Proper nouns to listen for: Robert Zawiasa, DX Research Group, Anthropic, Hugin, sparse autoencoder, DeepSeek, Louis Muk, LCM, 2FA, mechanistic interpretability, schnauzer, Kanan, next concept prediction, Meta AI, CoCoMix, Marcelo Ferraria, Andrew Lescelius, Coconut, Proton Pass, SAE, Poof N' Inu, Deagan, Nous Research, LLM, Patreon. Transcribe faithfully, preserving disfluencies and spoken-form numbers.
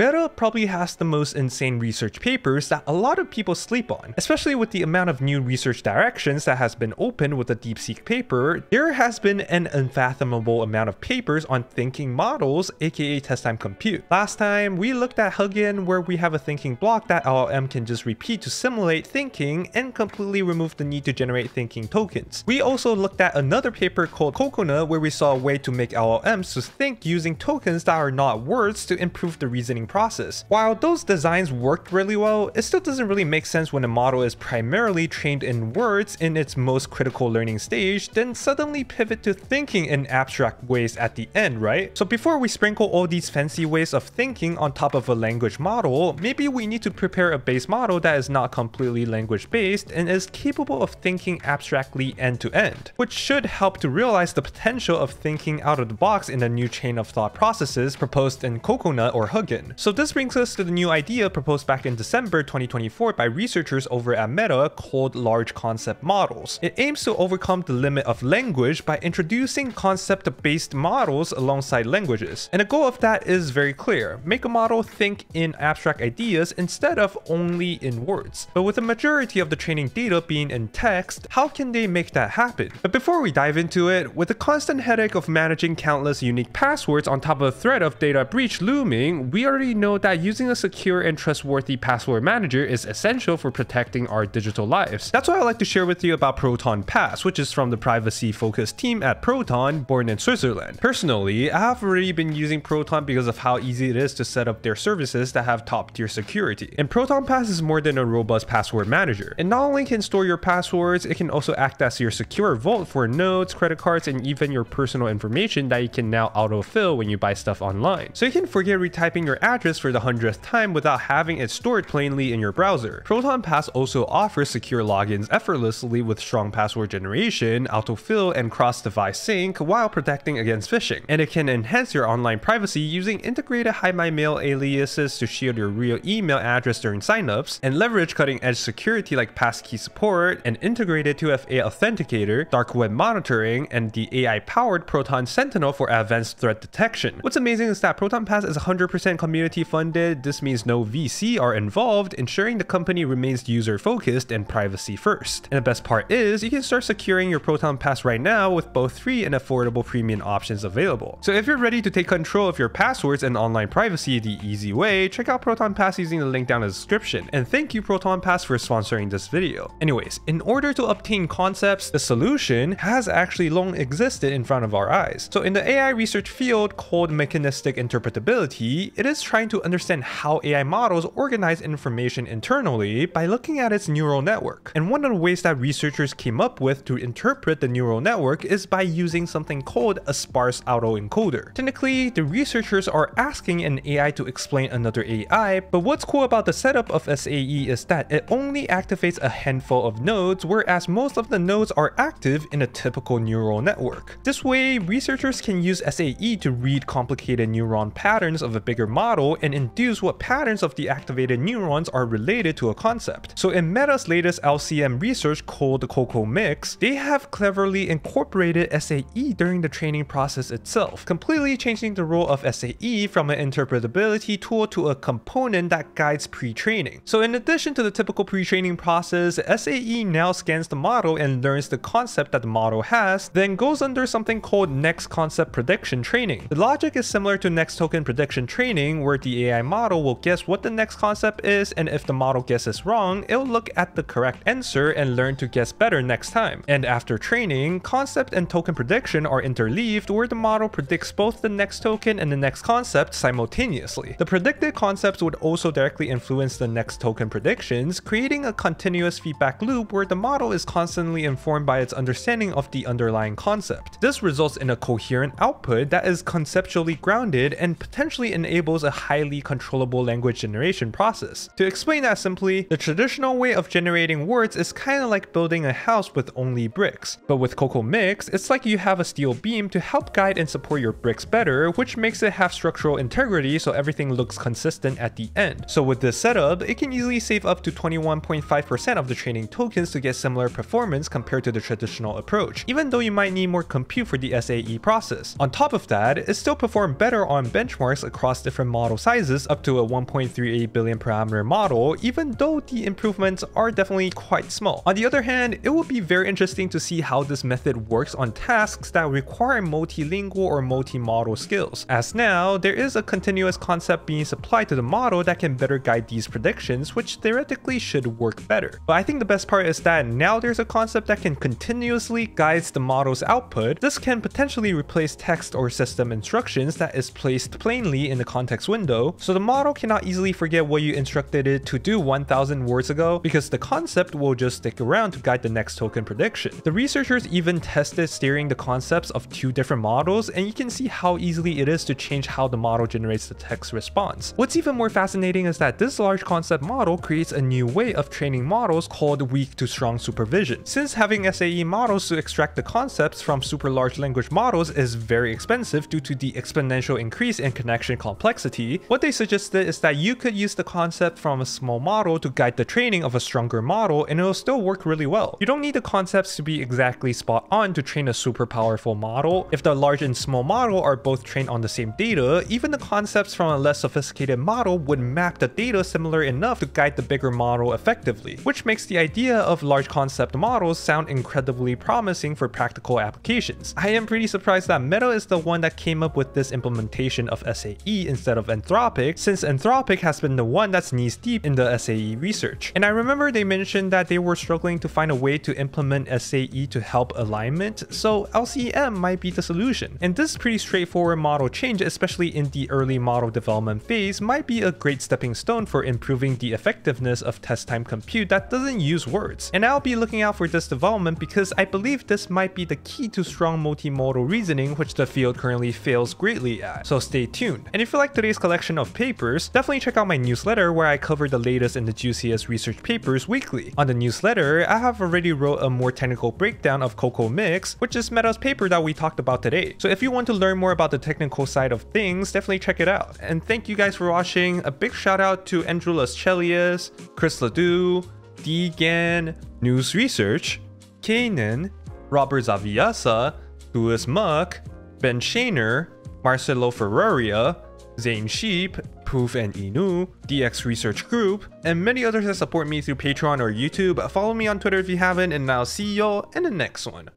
Meta probably has the most insane research papers that a lot of people sleep on, especially with the amount of new research directions that has been opened with the DeepSeek paper. There has been an unfathomable amount of papers on thinking models, aka test time compute. Last time we looked at Hugin, where we have a thinking block that L L M can just repeat to simulate thinking and completely remove the need to generate thinking tokens. We also looked at another paper called Coconut, where we saw a way to make L L Ms to think using tokens that are not words to improve the reasoning process. While those designs worked really well, it still doesn't really make sense when a model is primarily trained in words in its most critical learning stage, then suddenly pivot to thinking in abstract ways at the end, right? So before we sprinkle all these fancy ways of thinking on top of a language model, maybe we need to prepare a base model that is not completely language-based and is capable of thinking abstractly end-to-end, which should help to realize the potential of thinking out of the box in the new chain of thought processes proposed in Coconut or Hugin. So this brings us to the new idea proposed back in December twenty twenty-four by researchers over at Meta called Large Concept Models. It aims to overcome the limit of language by introducing concept-based models alongside languages. And the goal of that is very clear: make a model think in abstract ideas instead of only in words. But with the majority of the training data being in text, how can they make that happen? But before we dive into it, with the constant headache of managing countless unique passwords on top of the threat of data breach looming, we already know that using a secure and trustworthy password manager is essential for protecting our digital lives. That's why I'd like to share with you about Proton Pass, which is from the privacy-focused team at Proton, born in Switzerland. Personally, I have already been using Proton because of how easy it is to set up their services that have top-tier security. And Proton Pass is more than a robust password manager. It not only can store your passwords, it can also act as your secure vault for notes, credit cards, and even your personal information that you can now autofill when you buy stuff online. So you can forget retyping your address for the hundredth time without having it stored plainly in your browser. Proton Pass also offers secure logins effortlessly with strong password generation, autofill, and cross-device sync while protecting against phishing. And it can enhance your online privacy using integrated hide my mail aliases to shield your real email address during signups, and leverage cutting-edge security like passkey support, an integrated two F A authenticator, dark web monitoring, and the A I-powered Proton Sentinel for advanced threat detection. What's amazing is that Proton Pass is one hundred percent community funded. This means no V C are involved, ensuring the company remains user-focused and privacy first. And the best part is, you can start securing your Proton Pass right now with both free and affordable premium options available. So if you're ready to take control of your passwords and online privacy the easy way, check out Proton Pass using the link down in the description. And thank you, Proton Pass, for sponsoring this video. Anyways, in order to obtain concepts, the solution has actually long existed in front of our eyes. So in the A I research field called mechanistic interpretability, it is trying to understand how A I models organize information internally by looking at its neural network. And one of the ways that researchers came up with to interpret the neural network is by using something called a sparse autoencoder. Technically, the researchers are asking an A I to explain another A I, but what's cool about the setup of S A E is that it only activates a handful of nodes, whereas most of the nodes are active in a typical neural network. This way, researchers can use S A E to read complicated neuron patterns of a bigger model and induce what patterns of the activated neurons are related to a concept. So in Meta's latest L C M research called the Coco Mix, they have cleverly incorporated S A E during the training process itself, completely changing the role of S A E from an interpretability tool to a component that guides pre-training. So in addition to the typical pre-training process, S A E now scans the model and learns the concept that the model has, then goes under something called next concept prediction training. The logic is similar to next token prediction training, where the A I model will guess what the next concept is, and if the model guesses wrong, it'll look at the correct answer and learn to guess better next time. And after training, concept and token prediction are interleaved, where the model predicts both the next token and the next concept simultaneously. The predicted concepts would also directly influence the next token predictions, creating a continuous feedback loop where the model is constantly informed by its understanding of the underlying concept. This results in a coherent output that is conceptually grounded and potentially enables a highly controllable language generation process. To explain that simply, the traditional way of generating words is kind of like building a house with only bricks. But with Coco Mix, it's like you have a steel beam to help guide and support your bricks better, which makes it have structural integrity so everything looks consistent at the end. So with this setup, it can easily save up to twenty-one point five percent of the training tokens to get similar performance compared to the traditional approach, even though you might need more compute for the S A E process. On top of that, it still performed better on benchmarks across different models model sizes up to a one point three eight billion parameter model, even though the improvements are definitely quite small. On the other hand, it will be very interesting to see how this method works on tasks that require multilingual or multi-model skills, as now there is a continuous concept being supplied to the model that can better guide these predictions, which theoretically should work better. But I think the best part is that now there's a concept that can continuously guide the model's output. This can potentially replace text or system instructions that is placed plainly in the context window, so the model cannot easily forget what you instructed it to do one thousand words ago, because the concept will just stick around to guide the next token prediction. The researchers even tested steering the concepts of two different models, and you can see how easily it is to change how the model generates the text response. What's even more fascinating is that this large concept model creates a new way of training models called weak to strong supervision. Since having S A E models to extract the concepts from super large language models is very expensive due to the exponential increase in connection complexity, what they suggested is that you could use the concept from a small model to guide the training of a stronger model, and it'll still work really well. You don't need the concepts to be exactly spot on to train a super powerful model. If the large and small model are both trained on the same data, even the concepts from a less sophisticated model would map the data similar enough to guide the bigger model effectively, which makes the idea of large concept models sound incredibly promising for practical applications. I am pretty surprised that Meta is the one that came up with this implementation of S A E instead of Anthropic, since Anthropic has been the one that's knees deep in the S A E research. And I remember they mentioned that they were struggling to find a way to implement S A E to help alignment, so L C M might be the solution. And this pretty straightforward model change, especially in the early model development phase, might be a great stepping stone for improving the effectiveness of test time compute that doesn't use words. And I'll be looking out for this development because I believe this might be the key to strong multimodal reasoning, which the field currently fails greatly at. So stay tuned. And if you like today's collection of papers, definitely check out my newsletter where I cover the latest and the juiciest research papers weekly. On the newsletter, I have already wrote a more technical breakdown of CocoMix, which is Meta's paper that we talked about today. So if you want to learn more about the technical side of things, definitely check it out. And thank you guys for watching. A big shout out to Andrew Lescelius, Chris LeDoux, Deagan, Nous Research, Kanan, Robert Zawiasa, Louis Muk, Ben Shaener, Marcelo Ferraria, Zane Sheep, Poof N' Inu, D X Research Group, and many others that support me through Patreon or YouTube. Follow me on Twitter if you haven't, and I'll see y'all in the next one.